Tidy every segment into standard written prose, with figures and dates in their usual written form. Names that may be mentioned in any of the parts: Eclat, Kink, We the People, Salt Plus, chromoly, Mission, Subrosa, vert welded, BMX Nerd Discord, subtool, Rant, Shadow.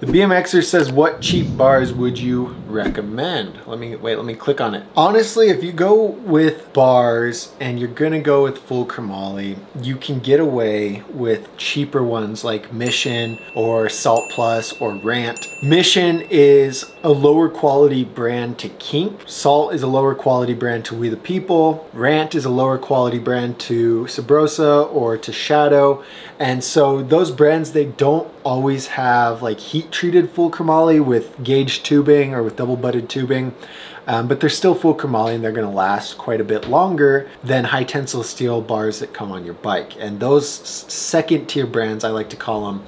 The BMXer says, what cheap bars would you recommend? Let me click on it. Honestly, if you go with bars and you're gonna go with full chromoly, you can get away with cheaper ones like Mission or Salt Plus or Rant. Mission is a lower quality brand to Kink. Salt is a lower quality brand to We the People. Rant is a lower quality brand to Subrosa or to Shadow. And so those brands, they don't always have like heat treated full chromoly with gauge tubing or with double butted tubing, but they're still full chromoly and they're going to last quite a bit longer than high tensile steel bars that come on your bike. And those second tier brands, I like to call them,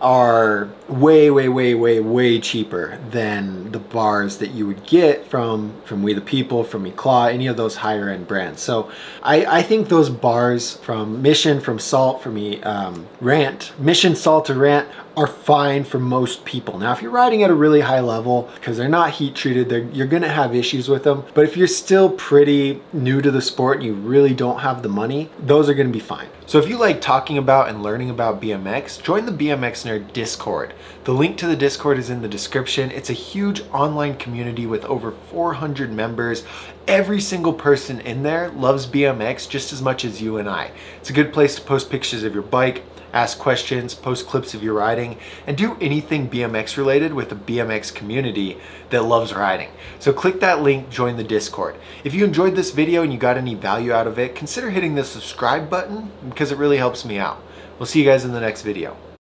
are way cheaper than the bars that you would get from We the People, from Eclat, any of those higher end brands. So I think those bars from Mission, from Salt, from Rant, Mission, Salt, or Rant are fine for most people. Now, if you're riding at a really high level, because they're not heat treated, you're gonna have issues with them. But if you're still pretty new to the sport and you really don't have the money, those are gonna be fine. So if you like talking about and learning about BMX, join the BMX Nerd Discord. The link to the Discord is in the description. It's a huge online community with over 400 members. Every single person in there loves BMX just as much as you and I. It's a good place to post pictures of your bike, ask questions, post clips of your riding, and do anything BMX related with a BMX community that loves riding. So click that link, join the Discord. If you enjoyed this video and you got any value out of it, consider hitting the subscribe button because it really helps me out. We'll see you guys in the next video.